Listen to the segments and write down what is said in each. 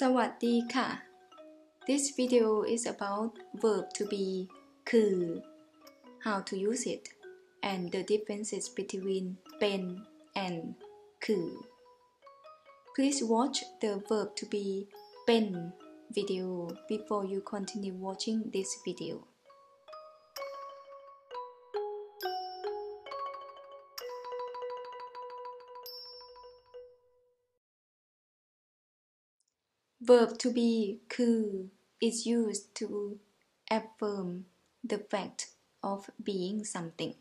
Sawaddi ka. This video is about verb to be kuee, how to use it, and the differences between pen and kuee. Please watch the verb to be pen video before you continue watching this video. Verb to be kuee is used to affirm the fact of being something.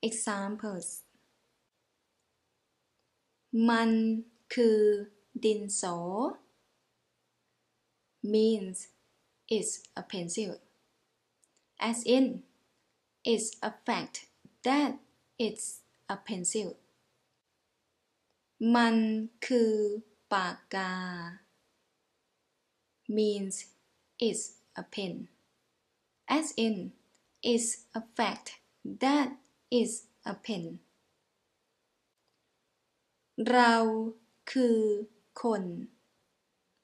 Examples: Man kuee din so means is a pencil, as in it's a fact that it's a pencil. Man kuee paka means is a pen, as in is a fact that is a pen. Rao kuee kon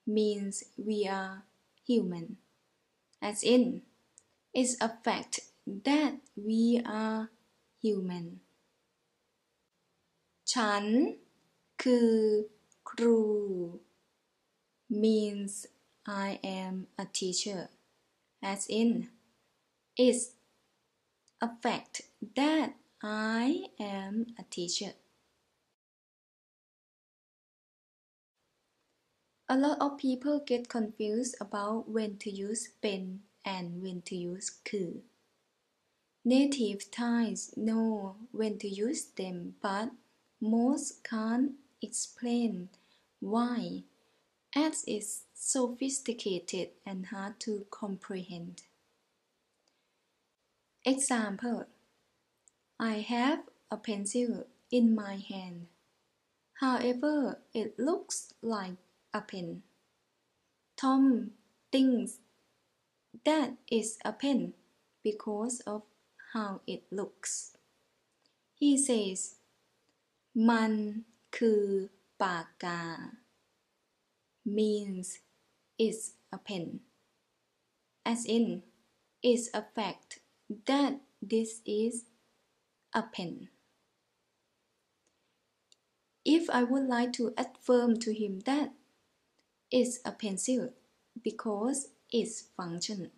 means we are human, as in is a fact that we are human. Chan kuee kru means I am a teacher, as in is a fact that I am a teacher. A lot of people get confused about when to use pen and when to use kuee. Native Thais know when to use them, but most can't explain why, as it's sophisticated and hard to comprehend. Example: I have a pencil in my hand. However, it looks like a pen. Tom thinks that is a pen because of how it looks. He says, "Man kuee paka," means is a pen, as in is a fact that this is a pen. If I would like to affirm to him that it's a pencil because its function,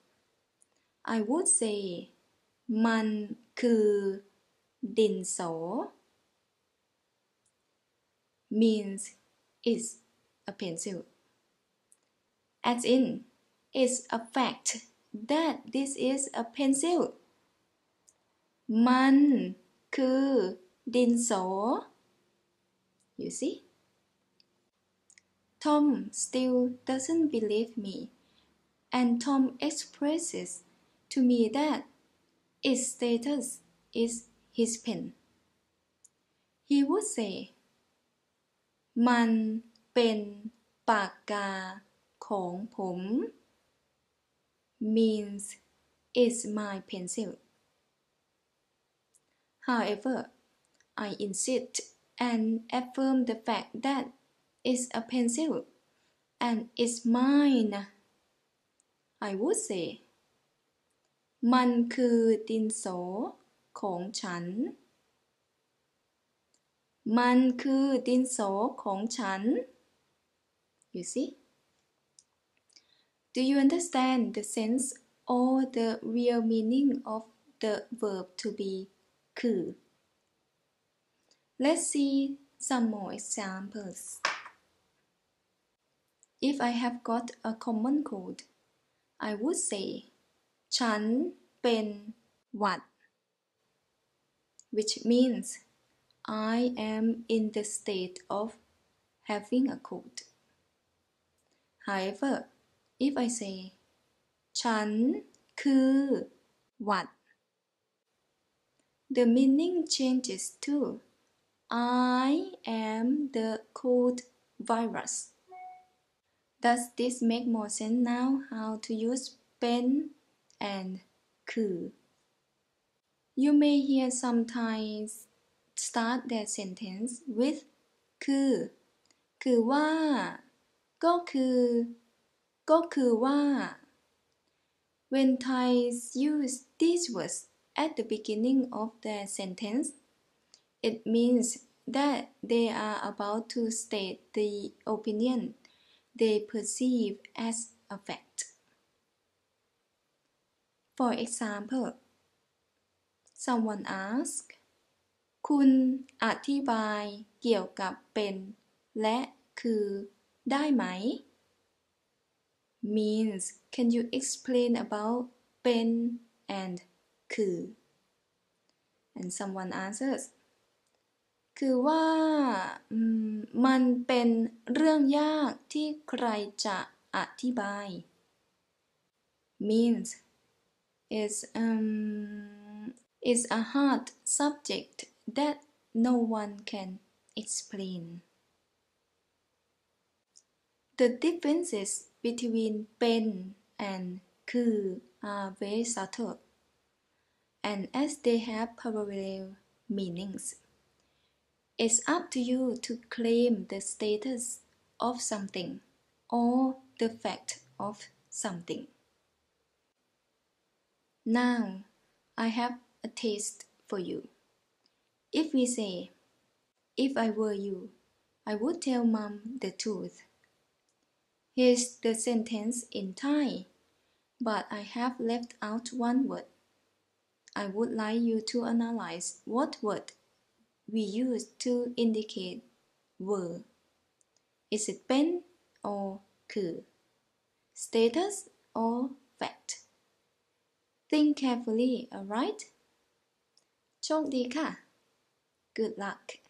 I would say Man kuee din so means is a pencil, as in it's a fact that this is a pencil. Man kuee din so. You see? Tom still doesn't believe me, and Tom expresses to me that its status is his pen. He would say, Man pen paka khong pom means is my pencil. However, I insist and affirm the fact that it's a pencil and it's mine. I would say Man kuee din so khong chan. Man kuee din so khong chan. You see? Do you understand the sense or the real meaning of the verb to be kuee? Let's see some more examples. If I have got a common cold, I would say Chan pen wat, which means I am in the state of having a cold. However, if I say Chan kuee wat, the meaning changes to I am the cold virus. Does this make more sense now how to use pen and kuee? You may hear some Thais start their sentence with kuee, kuee wa, ก็คือว่า When Thais use these words at the beginning of their sentence, it means that they are about to state the opinion they perceive as a fact. For example, someone asks, คุณอธิบายเกี่ยวกับเป็นและคือได้ไหม means can you explain about เป็น and คือ and someone answers คือว่ามันเป็นเรื่องยากที่ใครจะอธิบาย means is is a hard subject that no one can explain. The differences between pen and kuee are very subtle, and as they have parallel meanings, it's up to you to claim the status of something or the fact of something. Now, I have a taste for you. If we say, if I were you, I would tell mom the truth. Here's the sentence in Thai, but I have left out one word. I would like you to analyze what word we use to indicate were. Is it pen or kuee? Status or fact? Think carefully, alright? โชคดีค่ะ Good luck.